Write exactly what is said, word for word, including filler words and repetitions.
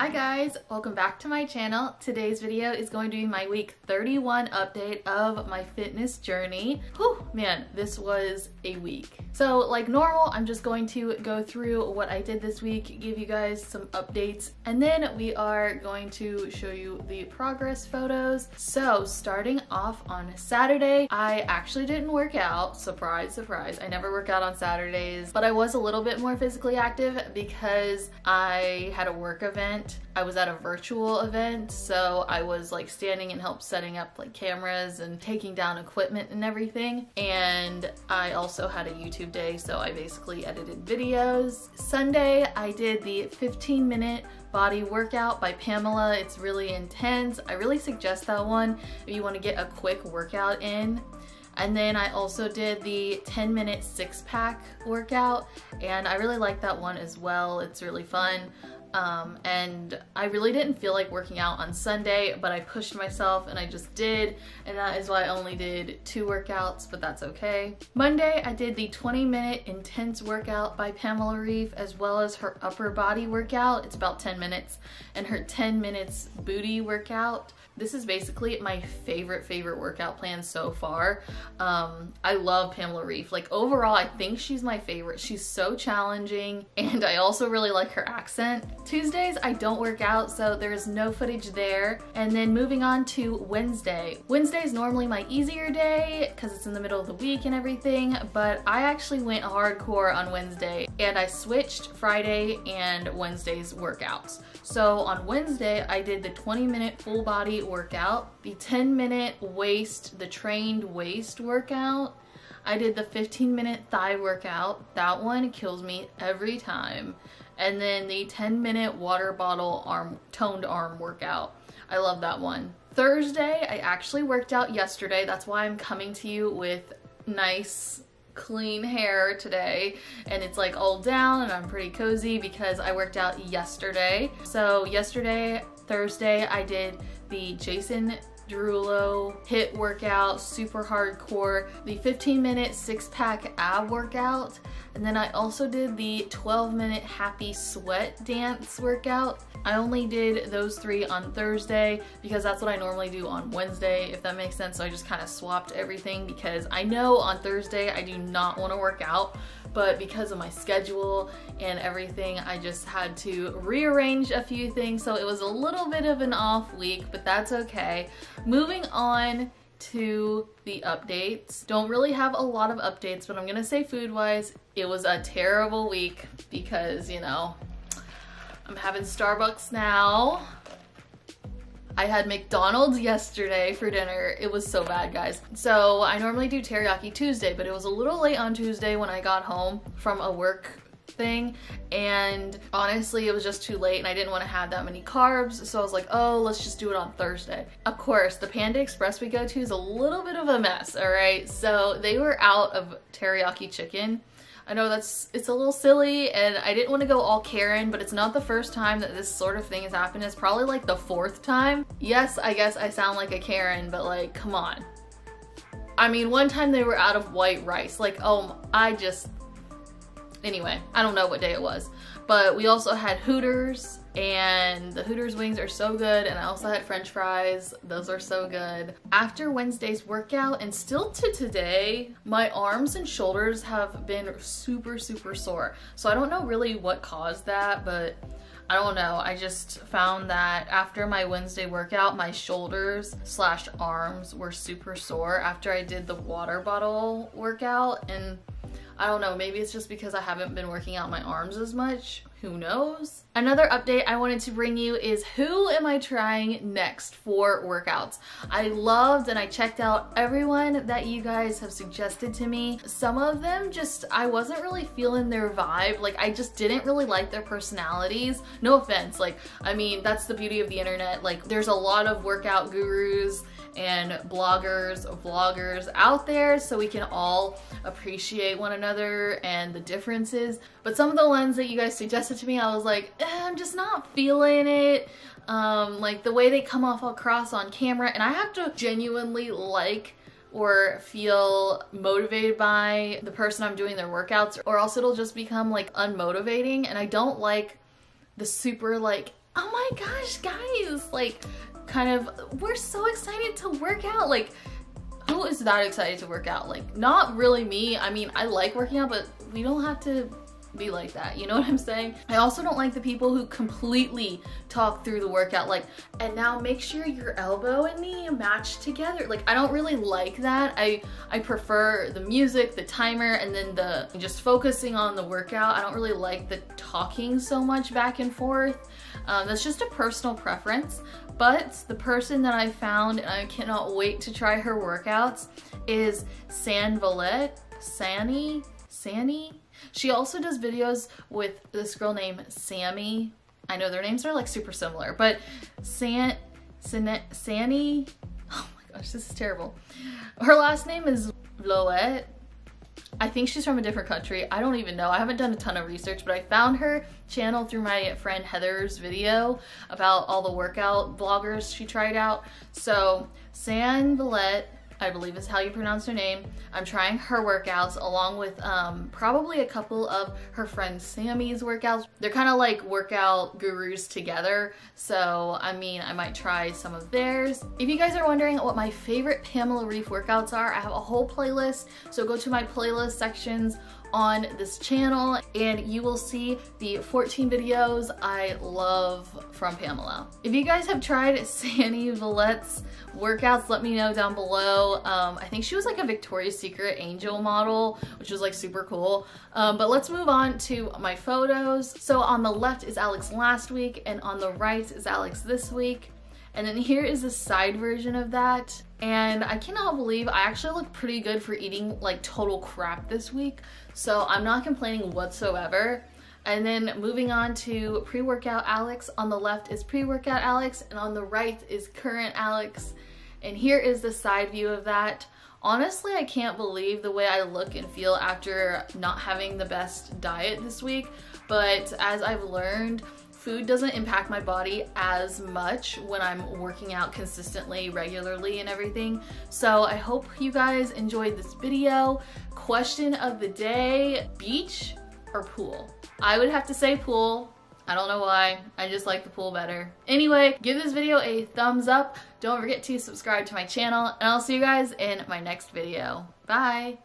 Hi guys, welcome back to my channel. Today's video is going to be my week thirty-one update of my fitness journey. Whew, man, this was a week. So like normal, I'm just going to go through what I did this week, give you guys some updates, and then we are going to show you the progress photos. So starting off on Saturday, I actually didn't work out. Surprise, surprise. I never work out on Saturdays, but I was a little bit more physically active because I had a work event. I was at a virtual event, so I was like standing and helped setting up like cameras and taking down equipment and everything. And I also had a YouTube day, so I basically edited videos. Sunday, I did the fifteen minute body workout by Pamela. It's really intense. I really suggest that one if you want to get a quick workout in. And then I also did the ten minute six pack workout, and I really like that one as well. It's really fun. Um, and I really didn't feel like working out on Sunday, but I pushed myself and I just did, and that is why I only did two workouts, but that's okay. Monday, I did the twenty minute intense workout by Pamela Reif, as well as her upper body workout. It's about ten minutes, and her ten minutes booty workout. This is basically my favorite, favorite workout plan so far. Um, I love Pamela Reif. Like overall, I think she's my favorite. She's so challenging, and I also really like her accent. Tuesdays, I don't work out, so there's no footage there. And then moving on to Wednesday. Wednesday is normally my easier day because it's in the middle of the week and everything, but I actually went hardcore on Wednesday, and I switched Friday and Wednesday's workouts. So on Wednesday, I did the twenty minute full body workout, the ten minute waist, the trained waist workout. I did the fifteen minute thigh workout. That one kills me every time. And then the ten minute water bottle arm, toned arm workout. I love that one. Thursday, I actually worked out yesterday. That's why I'm coming to you with nice, clean hair today, and it's like all down and I'm pretty cozy because I worked out yesterday. So yesterday, Thursday, I did the Jason Derulo hit workout, super hardcore, the fifteen minute six pack ab workout, and then I also did the twelve minute happy sweat dance workout. I only did those three on Thursday because that's what I normally do on Wednesday, if that makes sense. So I just kind of swapped everything because I know on Thursday I do not want to work out, but because of my schedule and everything, I just had to rearrange a few things. So it was a little bit of an off week, but that's okay. Moving on to the updates. Don't really have a lot of updates, but I'm gonna say food-wise, it was a terrible week because, you know, I'm having Starbucks now. I had McDonald's yesterday for dinner. It was so bad, guys. So I normally do teriyaki Tuesday, but it was a little late on Tuesday when I got home from a work thing, and honestly it was just too late and I didn't want to have that many carbs, so I was like, oh, let's just do it on Thursday. Of course, the Panda Express we go to is a little bit of a mess, all right? So they were out of teriyaki chicken. I know that's, it's a little silly, and I didn't want to go all Karen, but it's not the first time that this sort of thing has happened. It's probably like the fourth time. Yes, I guess I sound like a Karen, but like, come on. I mean, one time they were out of white rice. Like, oh, I just, anyway, I don't know what day it was. But we also had Hooters, and the Hooters wings are so good, and I also had French fries. Those are so good. After Wednesday's workout and still to today, my arms and shoulders have been super, super sore. So I don't know really what caused that, but I don't know. I just found that after my Wednesday workout, my shoulders slash arms were super sore after I did the water bottle workout, and I don't know, maybe it's just because I haven't been working out my arms as much. Who knows? Another update I wanted to bring you is who am I trying next for workouts? I loved and I checked out everyone that you guys have suggested to me. Some of them just, I wasn't really feeling their vibe. Like I just didn't really like their personalities. No offense. Like, I mean, that's the beauty of the internet. Like there's a lot of workout gurus and bloggers, vloggers out there, so we can all appreciate one another and the differences. But some of the ones that you guys suggested to me, I was like, eh, I'm just not feeling it. Um, like the way they come off across on camera, and I have to genuinely like or feel motivated by the person I'm doing their workouts, or else it'll just become like unmotivating, and I don't like the super like, oh my my gosh, guys, like, kind of, we're so excited to work out. Like, who is not excited to work out? Like, not really me. I mean, I like working out, but we don't have to be like that, you know what I'm saying? I also don't like the people who completely talk through the workout, like, and now make sure your elbow and knee match together. Like, I don't really like that. I I prefer the music, the timer, and then the just focusing on the workout. I don't really like the talking so much back and forth. Um, that's just a personal preference. But the person that I found, and I cannot wait to try her workouts, is Sanne Vloet, Sanne, Sanne. She also does videos with this girl named Sammy. I know their names are like super similar, but San, San, Sanny, oh my gosh, this is terrible. Her last name is Vloet. I think she's from a different country. I don't even know. I haven't done a ton of research, but I found her channel through my friend Heather's video about all the workout bloggers she tried out. So Sanne Vloet, I believe is how you pronounce her name. I'm trying her workouts along with um, probably a couple of her friend Sammy's workouts. They're kind of like workout gurus together. So, I mean, I might try some of theirs. If you guys are wondering what my favorite Pamela Reif workouts are, I have a whole playlist. So go to my playlist sections on this channel and you will see the fourteen videos I love from Pamela. If you guys have tried Sanne Vloet's workouts, let me know down below. Um, I think she was like a Victoria's Secret angel model, which was like super cool. Um, but let's move on to my photos. So on the left is Alex last week and on the right is Alex this week. And then here is a side version of that. And I cannot believe I actually look pretty good for eating like total crap this week. So I'm not complaining whatsoever. And then moving on to pre-workout Alex. On the left is pre-workout Alex and on the right is current Alex. And here is the side view of that. Honestly, I can't believe the way I look and feel after not having the best diet this week. But as I've learned, food doesn't impact my body as much when I'm working out consistently, regularly, and everything. So I hope you guys enjoyed this video. Question of the day, beach or pool? I would have to say pool. I don't know why, I just like the pool better. Anyway, give this video a thumbs up. Don't forget to subscribe to my channel, and I'll see you guys in my next video. Bye.